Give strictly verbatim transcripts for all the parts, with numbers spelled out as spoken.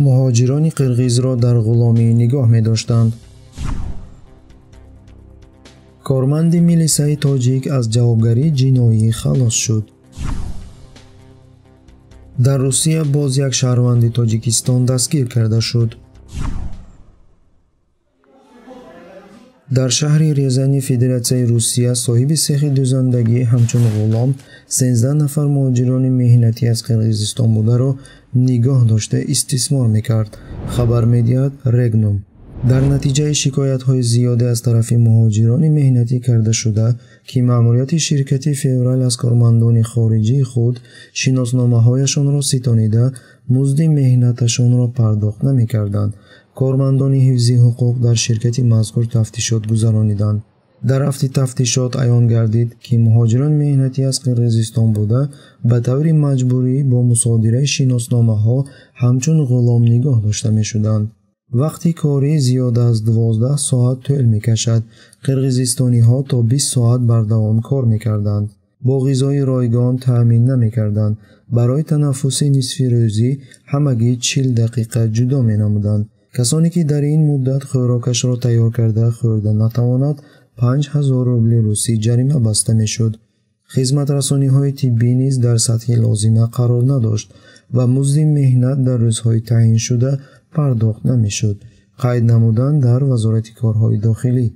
مهاجران قرقیز را در غلامی نگاه می داشتند. کارمند میلیسای تاجیک از جوابگری جنایی خلاص شد. در روسیه باز یک شهروند تاجیکستان دستگیر کرده شد. در شهر ریزانی فدراسیون روسیه صاحب سیخ دوزندگی همچون غلام سیزده نفر مهاجران مهنتی از قرقیزستان بوده را نگاه داشته استثمار میکرد. خبر میدهد رگنوم. در نتیجه شکایت های زیاده از طرف مهاجران مهنتی کرده شده که ماموریت شرکت فورال از کارمندان خارجی خود شناسنامه هایشان را ستانیده مزد مهنتشان را پرداخت نمی کردند. کارمندان حفظی حقوق در شرکت مذکور تفتیشات گذرانیدند. در هفته تفتیشات عیان گردید که مهاجران مهنتی از قرقیزستان بوده به طور مجبوری با مصادره شناسنامه ها همچون غلام نگاه داشته می شدند. وقتی کاری زیاده از دوازده ساعت طول میکشد، قرقیزستانی ها تا بیست ساعت بر دوام کار میکردند. با غذای رایگان تأمین نمیکردند. برای تنفس نصفی روزی همگی چهل دقیقه جدا مینمودند. کسانی که در این مدت خوراکش را تیار کرده خورده نتواند، پنج هزار روبل روسی جریمه بسته میشد. خدمت رسانی های طبی نیز در سطح لازمه قرار نداشت و مزد مهنت در روزهای تعیین شده پرداخت نمیشد. قید نمودن در وزارت کارهای داخلی.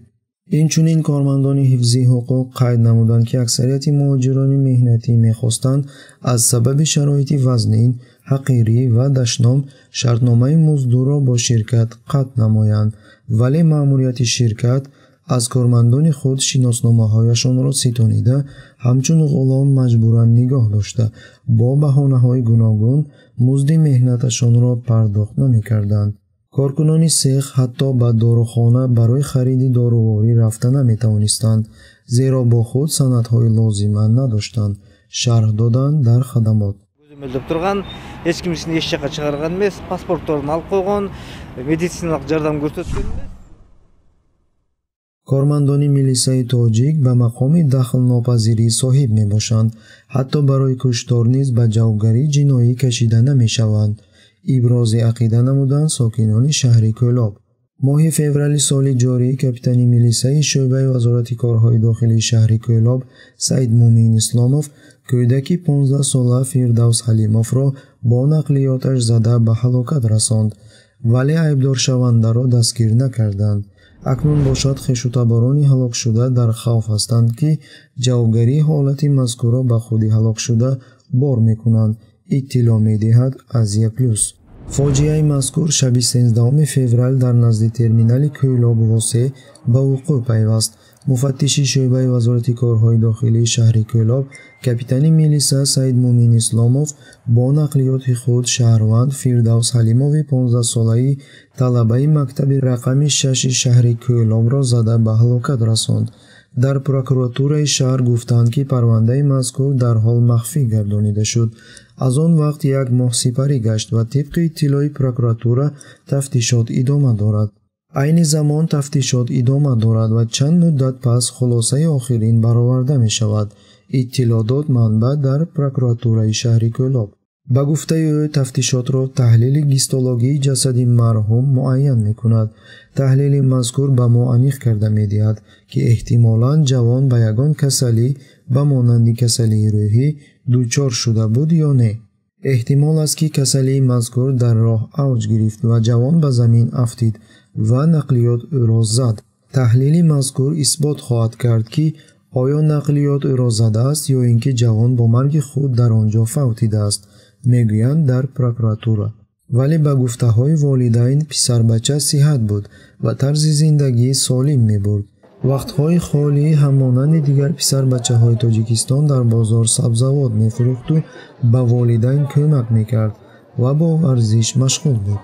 اینچنین کارمندان حفظی حقوق قید نمودند که اکثریت مهاجران مهنتی میخواستند از سبب شرایط وزنین، حقیری و دشنام شرطنامه مزد را با شرکت قطع نمایند، ولی ماموریت شرکت از کارمندان خود شناسنامه هایشان را ستانیده همچون غلام مجبورا نگاه داشته با بهانه های گوناگون مزد مهنتشان را پرداخت نمی کردند. کارکنان سیخ حتی به داروخانه برای خرید داروهایی رفته نمی توانستند، زیرا با خود سندهای لازمه نداشتند. شرح دادن در خدمات. ملدب ترگان، هیچ کمیشن یه شکل چهارگان میس، پاسپورت نال کوگان، مدیسین اقجردم گرتد. کارمندان میلیسای تاجیک به مقام دخل ناپذیری صاحب می باشند. حتی برای کشتار نیز به جوابگری جنایی کشیده نمی شوند. ابراز عقیده نمودند ساکنان شهر کولاب. ماه فوریه سال جاری کاپیتان میلیسای شعبه وزارت کارهای داخلی شهر کولاب سعیدمومین اسلاموف کودکی پانزده ساله فیردوس حلیموف را با نقلیاتش زده به هلاکت رساند، ولی عیبدار شونده را دستگیر نکردند. اکنون باشد خیشوتبارانی هلاک شده در خوف هستند که جوابگری حالت مذکورا به خودی هلاک شده بار میکنند. اطلاع میدهد ازیا پلوس. فاجعه مذکور شب سیزده فوریه در نزد ترمینال کولاب واسه به وقوع پیوست. مفتش شعبه وزارت کارهای داخلی شهر کولاب کاپیتان میلیسا سعیدمومین اسلاموف با نقلیات خود شهروند فیردوس حلیموف پانزده ساله‌ای طلبه مکتب رقم شش شهر کولاب را زده به هلاکت رساند. در پروکراتورای شهر گفتند که پرونده مذکور در حال مخفی گردانیده شد. از آن وقت یک ماه سپری گشت و طبق اطلاع پروکراتورا تفتیشات ادامه دارد. عین زمان تفتیشات ادامه دارد و چند مدت پس خلاصه آخرین برآورده می شود. اطلاع داد منبع در پروکراتورای شهر کولاب. به گفته او تفتیشات را تحلیل گیستولوژی جسد مرحوم معین می کند. تحلیل مذکور به مؤنخ کرده می دهد که احتمالاً جوان به یگان کسلی به مانند کسلی روحی دوچار شده بود یا نه. احتمال است که کسلی مذکور در راه اوج گرفت و جوان به زمین افتید و نقلیات او را زد. تحلیل مذکور اثبات خواهد کرد که آیا نقلیات او را زده است یا اینکه جوان با مرگ خود در آنجا فوتیده است، میگویند در پروکراتورا. ولی به گفته های والدین پسر بچه صحت بود و طرز زندگی سالم میبرد. وقتهای خالی همانند دیگر پسر بچه های تاجیکستان در بازار سبزوات میفروخت و به والدین کمک میکرد و با ورزش مشغول بود.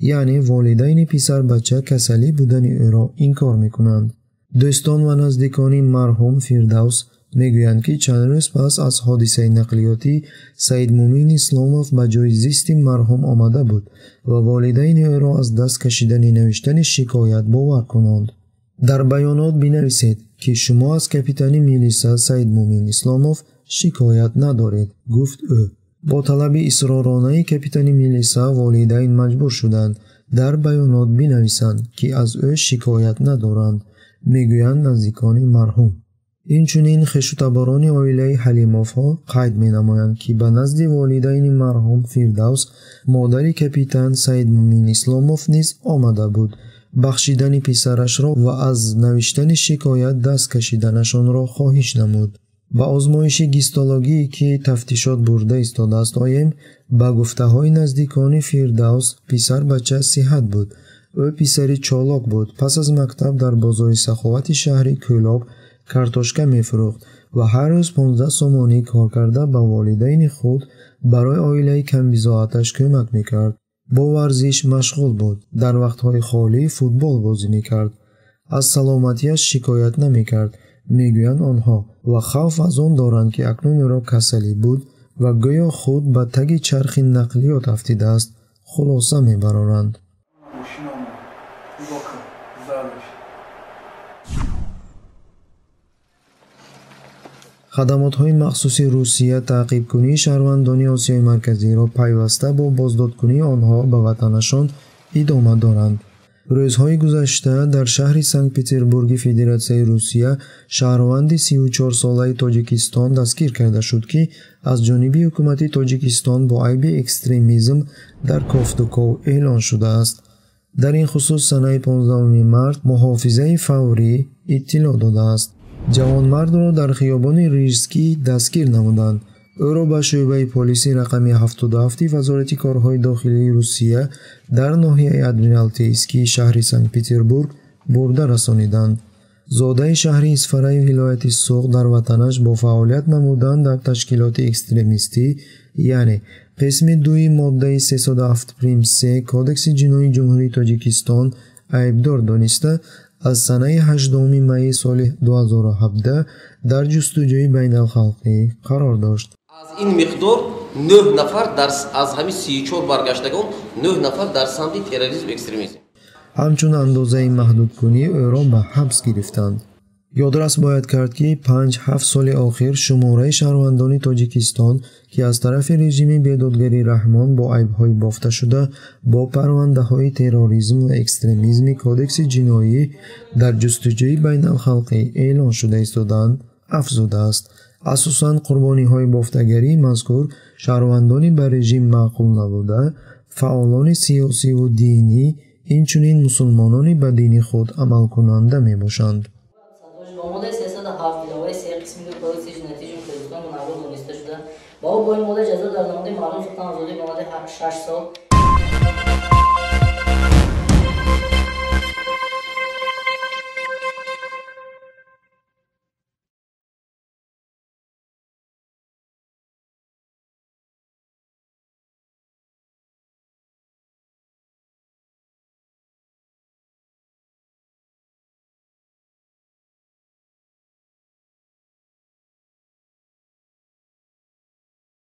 یعنی والدین پسر بچه کسلی بودن او را انکار میکنند. دوستان و نزدیکان مرحوم فیردوس میگویند که چند روز پس از حادثه نقلیاتی سعیدمومین اسلاموف به جای زیست مرحوم آمده بود و والدین او را از دست کشیدن نوشتن شکایت باور کنند. در بیانات بنویسید که شما از کاپیتان میلیسا سعیدمومین اسلاموف شکایت ندارید، گفت او. با طلب اصرارانه کاپیتان میلیسا والدین مجبور شدند در بیانات بنویسند که از او شکایت ندارند. میگویند نزدیکان مرحوم инчунин хешутаборони оилаи Ҳалимовҳо қайд менамоянд ки ба назди волидайни марҳум Фирдавс модари капитан Саидмӯъмин Исломов низ омада буд. бахшидани писарашро ва аз навиштани шикоят даст кашиданашонро хоҳиш намуд. ба озмоиши гистологӣ ки тафтишот бурда истодааст оем, ба гуфтаҳои наздикони Фирдавс писарбача сиҳат буд. ӯ писари чолок буд. пас аз мактаб дар бозори саховати шаҳри Кӯлоб картошка мефурӯхт ва ҳар рӯз панздаҳ сомонӣ кор карда ба волидайни худ барои оилаи камбизоаташ кӯмак мекард. бо варзиш машғул буд. дар вақтҳои холӣ футбол бозӣ мекард. аз саломатиаш шикоят намекард, мегӯянд онҳо, ва хавф аз он доранд ки акнун ӯро касалӣ буд ва гӯё худ ба таги чархи нақлиёт афтидааст хулоса мебароранд. хадамотҳои махсуси Русия таъқибкунии шаҳрвандони Осиёи Марказиро пайваста бо боздодкунии онҳо ба ватанашон идома доранд. рӯзҳои гузашта дар шаҳри Санкт-Петербурги Федератсияи Русия шаҳрванди сӣ و чор солаи Тоҷикистон дастгир карда шуд, ки аз ҷониби ҳукумати Тоҷикистон бо айби экстремизм дар кофтуков эълон шудааст. дар ин хусус санаи панздаҳуми март муҳофизаи фаврӣ иттилоъ додааст. ҷавонмардро дар хиёбони Рижский дастгир намуданд. ӯро ба шӯъбаи полиси рақами ҳафтоду ҳафт вазорати корҳои дохилии Русия дар ноҳияи Адмиралтейскии шаҳри Санкт-Петербург бурда расониданд. зодаи шаҳри Исфараи вилояти Суғд дар ватанаш бо фаъолият намудан дар ташкилоти экстремистӣ, яъне қисми дуи моддаи сесаду ҳафт прим се Кодекси ҷиноии Ҷумҳурии Тоҷикистон айбдор дониста, аз санаи ҳаштуми майи соли ду ҳазору ҳабдаҳ дар ҷустуҷӯи байналхалқӣ қарор дошт. аз ин миқдор нӯҳ нафар дар аз ҳамин سی و چهار баргаштагон нӯҳ нафар дар самти терроризм экстремизм. ҳамчун андозаи маҳдудкунии ӯро ба ҳабс гирифтанд. ёдрас бояд кард ки панҷ ҳафт соли охир шумораи шаҳрвандони Тоҷикистон, ки аз тарафи режими бедодгарии раҳмон бо айбҳои бофташуда бо парвандаҳои терроризм ва экстремизми Кодекси ҷиноӣ дар ҷустуҷӯи байналхалқӣ эълон шуда истодаанд, афзудааст. асосан қурбониҳои бофтагарии мазкур шаҳрвандони ба режим маъқул набуда, фаъолони сиёсиву динӣ, инчунин мусулмонони ба дини худ амалкунанда мебошанд. با او باید مورد جزا در نموده معلوم شدن حدود به مدت شش سال